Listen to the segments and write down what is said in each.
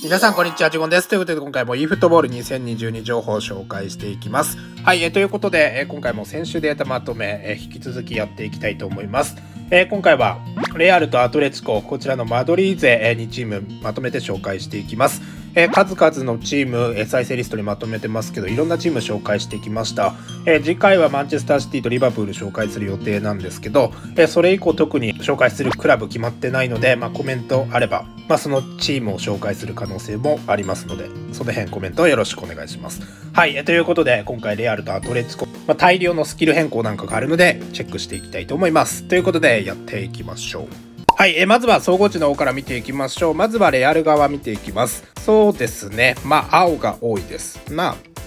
皆さんこんにちは、ジュゴンです。ということで今回も eFootball 2022情報を紹介していきます。はい、ということで、今回も先週データまとめ、引き続きやっていきたいと思います。今回はレアルとアトレチコ、こちらのマドリーゼ2チームまとめて紹介していきます。数々のチーム、再生リストにまとめてますけど、いろんなチーム紹介してきました。次回はマンチェスターシティとリバプール紹介する予定なんですけど、それ以降特に紹介するクラブ決まってないので、コメントあれば、そのチームを紹介する可能性もありますので、その辺コメントをよろしくお願いします。はい、ということで今回レアルとアトレチコ、大量のスキル変更なんかがあるのでチェックしていきたいと思います。ということでやっていきましょう。はい、まずは総合値の方から見ていきましょう。まずはレアル側見ていきます。そうですね、青が多いです。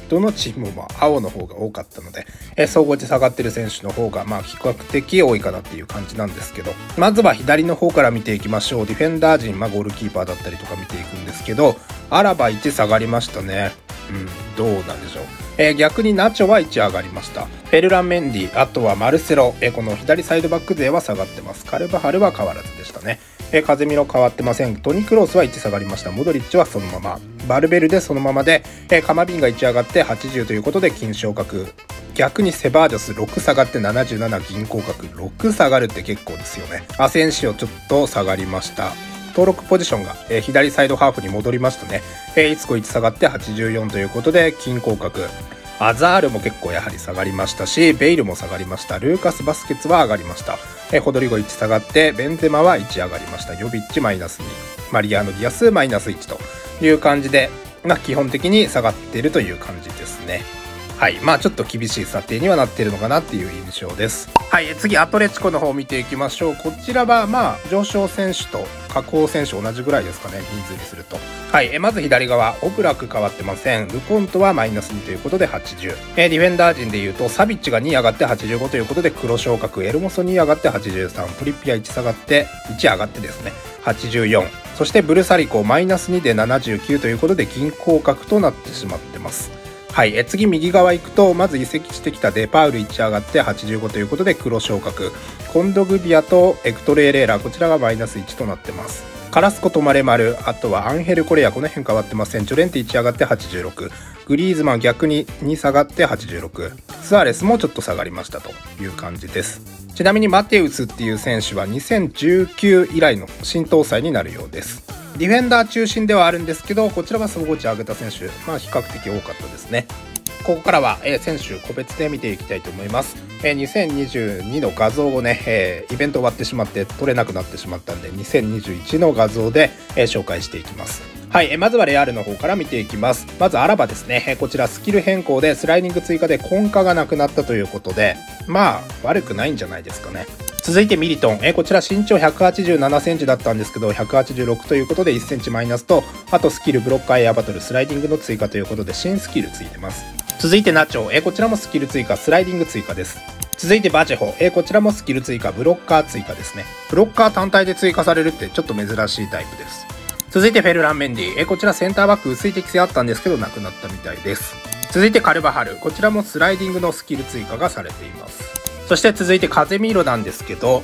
どのチームも青の方が多かったので、総合値下がってる選手の方が比較的多いかなっていう感じなんですけど、まずは左の方から見ていきましょう。ディフェンダー陣、ゴールキーパーだったりとか見ていくんですけど、アラバ1下がりましたね。どうなんでしょう。逆にナチョは1上がりました。フェルラン・メンディ、あとはマルセロ、この左サイドバック勢は下がってます。カルバハルは変わらずでしたね。カゼミロ変わってません。トニ・クロースは1下がりました。モドリッチはそのまま、バルベルでそのままで、カマビンが1上がって80ということで金昇格。逆にセバージョス6下がって77、銀降格。6下がるって結構ですよね。アセンシオちょっと下がりました。登録ポジションが、左サイドハーフに戻りましたね。イツコ1下がって84ということで金降格。アザールも結構やはり下がりましたし、ベイルも下がりました。ルーカス・バスケツは上がりました。ホドリゴ1下がって、ベンゼマは1上がりました。ヨビッチマイナス2、マリアーノ・ディアスマイナス1という感じで、基本的に下がっているという感じですね。はい、ちょっと厳しい査定にはなっているのかなっていう印象です。はい、次アトレチコの方を見ていきましょう。こちらは上昇選手と下降選手同じぐらいですかね、人数にすると。はい、まず左側、オブラク変わってません。ルコントはマイナス2ということで80。ディフェンダー陣でいうと、サビッチが2上がって85ということで黒昇格。エルモソ2上がって83、プリピア1下がって1上がってですね84。そしてブルサリコマイナス2で79ということで銀降格となってしまってます。はい、次右側行くと、まず移籍してきたデパウル1上がって85ということで黒昇格。コンドグビアとエクトレーレーラー、こちらがマイナス1となってます。カラスコとマレマル、あとはアンヘルコレア、この辺変わってません。ジョレンテ1上がって86、グリーズマン逆に2下がって86、スアレスもちょっと下がりましたという感じです。ちなみにマテウスっていう選手は2019以来の新搭載になるようです。ディフェンダー中心ではあるんですけど、こちらは総合値上げた選手、比較的多かったですね。ここからは選手個別で見ていきたいと思います。2022の画像をね、イベント終わってしまって撮れなくなってしまったんで、2021の画像で紹介していきます。はい、まずはレアルの方から見ていきます。まずアラバですね。こちらスキル変更でスライディング追加で根幹がなくなったということで、悪くないんじゃないですかね。続いてミリトン、こちら身長187センチだったんですけど、186ということで1センチマイナスと、あとスキルブロッカーエアバトルスライディングの追加ということで新スキルついてます。続いてナチョ、こちらもスキル追加スライディング追加です。続いてバチェホ、こちらもスキル追加ブロッカー追加ですね。ブロッカー単体で追加されるってちょっと珍しいタイプです。続いてフェルラン・メンディ、こちらセンターバック薄い適性あったんですけどなくなったみたいです。続いてカルバハル、こちらもスライディングのスキル追加がされています。そして続いてカゼミーロなんですけど、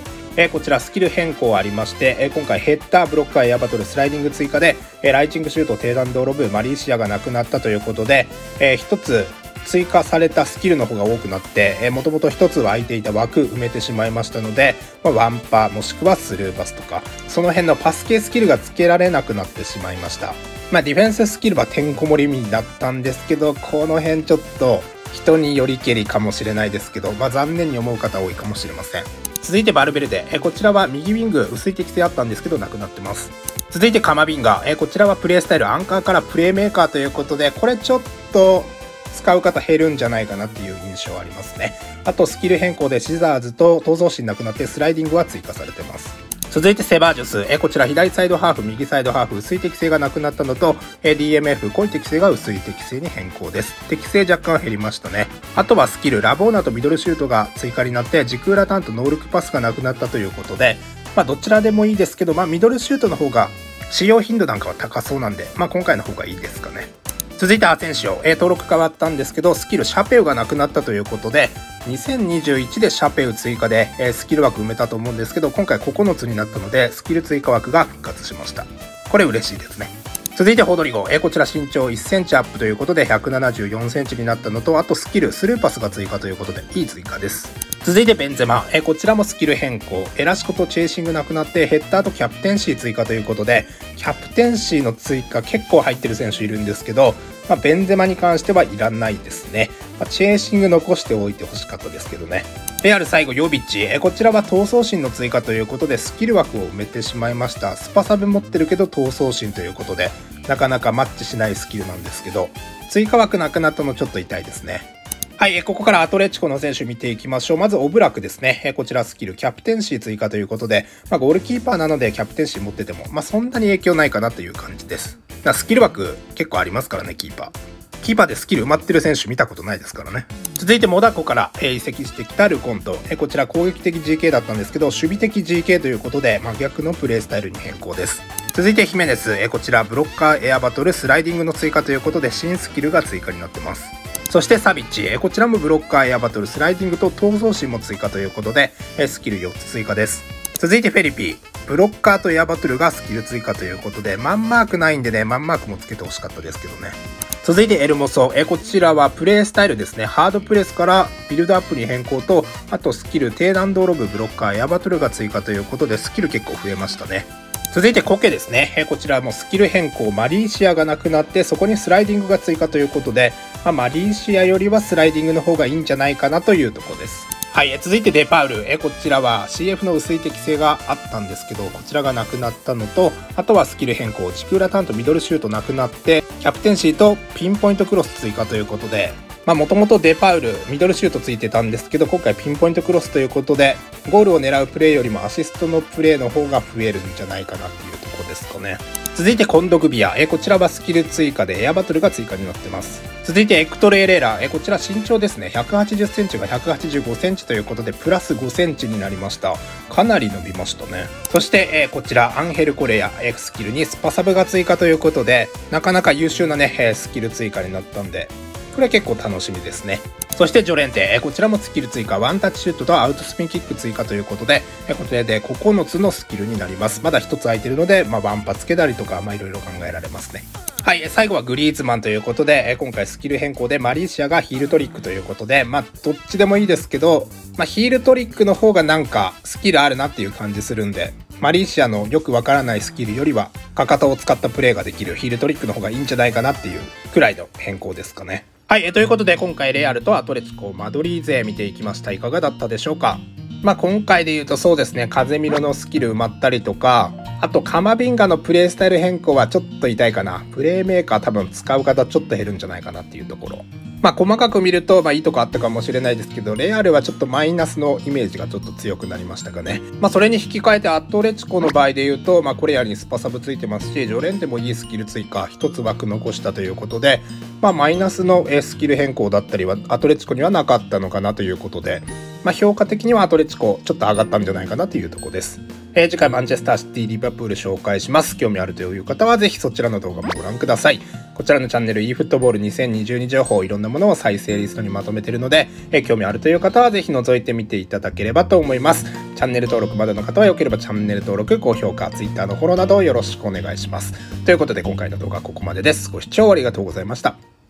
こちらスキル変更ありまして、今回ヘッダーブロッカーエアバトルスライディング追加で、ライチングシュート低弾道ロブマリーシアがなくなったということで、1つ追加されたスキルの方が多くなって、もともと1つは空いていた枠埋めてしまいましたので、ワンパーもしくはスルーパスとかその辺のパス系スキルがつけられなくなってしまいました。ディフェンススキルはてんこ盛りになったんですけど、この辺ちょっと人によりけりかもしれないですけど、残念に思う方多いかもしれません。続いてバルベルデ、こちらは右ウィング薄い適性あったんですけどなくなってます。続いてカマビンガ、こちらはプレースタイルアンカーからプレーメーカーということで、これちょっと使う方減るんじゃないかなっていう印象ありますね。あとスキル変更でシザーズと闘争心なくなってスライディングは追加されてます。続いてセバージュス、こちら左サイドハーフ右サイドハーフ薄い適性がなくなったのと、DMF 濃い適性が薄い適性に変更です。適性若干減りましたね。あとはスキルラボーナとミドルシュートが追加になって、軸裏ターンとノールックパスがなくなったということで、どちらでもいいですけど、ミドルシュートの方が使用頻度なんかは高そうなんで、今回の方がいいですかね。続いてアセンシオ、登録変わったんですけど、スキルシャペウがなくなったということで、2021でシャペウ追加で、スキル枠埋めたと思うんですけど、今回9つになったのでスキル追加枠が復活しました。これ嬉しいですね。続いてホドリゴ、こちら身長1センチアップということで174センチになったのと、あとスキルスルーパスが追加ということでいい追加です。続いてベンゼマ、こちらもスキル変更、ラシコとチェイシングなくなってヘッダーとキャプテンシー追加ということで、キャプテンシーの追加結構入ってる選手いるんですけど、ベンゼマに関してはいらないですね。チェイシング残しておいてほしかったですけどね。レアル最後ヨビッチ、こちらは闘争心の追加ということでスキル枠を埋めてしまいました。スパサブ持ってるけど闘争心ということでなかなかマッチしないスキルなんですけど、追加枠なくなったのちょっと痛いですね。はい、ここからアトレチコの選手見ていきましょう。まずオブラクですね。こちらスキルキャプテンシー追加ということで、ゴールキーパーなのでキャプテンシー持ってても、そんなに影響ないかなという感じです。スキル枠結構ありますからね。キーパーでスキル埋まってる選手見たことないですからね。続いてモダコから移籍してきたルコント、こちら攻撃的 GK だったんですけど守備的 GK ということで真逆のプレースタイルに変更です。続いてヒメネス、こちらブロッカーエアバトルスライディングの追加ということで新スキルが追加になってます。そしてサビッチ、こちらもブロッカーエアバトルスライディングと闘争心も追加ということでスキル4つ追加です。続いてフェリピー、ブロッカーとエアバトルがスキル追加ということでマンマークないんでね、マンマークもつけてほしかったですけどね。続いてエルモソ、こちらはプレイスタイルですね。ハードプレスからビルドアップに変更と、あとスキル低弾道ロブブロッカーエアバトルが追加ということでスキル結構増えましたね。続いてコケですね。こちらもスキル変更マリーシアがなくなって、そこにスライディングが追加ということで、マリーシアよりはスライディングの方がいいんじゃないかなというところです。はい、続いてデパウル、こちらは CF の薄い適性があったんですけど、こちらがなくなったのと、あとはスキル変更軸裏ターンとミドルシュートなくなってキャプテンシーとピンポイントクロス追加ということで、もともとデパウルミドルシュートついてたんですけど、今回ピンポイントクロスということでゴールを狙うプレーよりもアシストのプレーの方が増えるんじゃないかなっていうところですかね。続いてコンドグビア、こちらはスキル追加でエアバトルが追加になってます。続いてエクトレーレーラー、こちら身長ですね。180センチが185センチということでプラス5センチになりました。かなり伸びましたね。そして、こちらアンヘルコレア、スキルにスパサブが追加ということでなかなか優秀なね、スキル追加になったんでこれは結構楽しみですね。そしてジョレンテ、こちらもスキル追加ワンタッチシュートとアウトスピンキック追加ということで、こちらで9つのスキルになります。まだ1つ空いてるので、ワンパつけたりとかいろいろ考えられますね。はい、最後はグリーズマンということで、今回スキル変更でマリーシアがヒールトリックということで、どっちでもいいですけど、ヒールトリックの方がなんかスキルあるなっていう感じするんで、マリーシアのよくわからないスキルよりはかかとを使ったプレーができるヒールトリックの方がいいんじゃないかなっていうくらいの変更ですかね。はい、ということで今回レアルとアトレチコマドリード勢見ていきました。いかがだったでしょうか。今回で言うとそうですね、カゼミロのスキル埋まったりとか、あとカマビンガのプレイスタイル変更はちょっと痛いかな。プレイメーカー多分使う方ちょっと減るんじゃないかなっていうところ。細かく見るといいとこあったかもしれないですけど、レアルはちょっとマイナスのイメージがちょっと強くなりましたかね。それに引き換えてアトレチコの場合で言うと、コレアにスパサブついてますし、ジョレンテもいいスキル追加1つ枠残したということで、マイナスのスキル変更だったりはアトレチコにはなかったのかなということで、評価的にはアトレチコちょっと上がったんじゃないかなというとこです。次回マンチェスターシティリバプール紹介します。興味あるという方はぜひそちらの動画もご覧ください。こちらのチャンネル eFootball2022 情報いろんなものを再生リストにまとめているので、興味あるという方はぜひ覗いてみていただければと思います。チャンネル登録まだの方はよければチャンネル登録、高評価、Twitter のフォローなどよろしくお願いします。ということで今回の動画はここまでです。ご視聴ありがとうございました。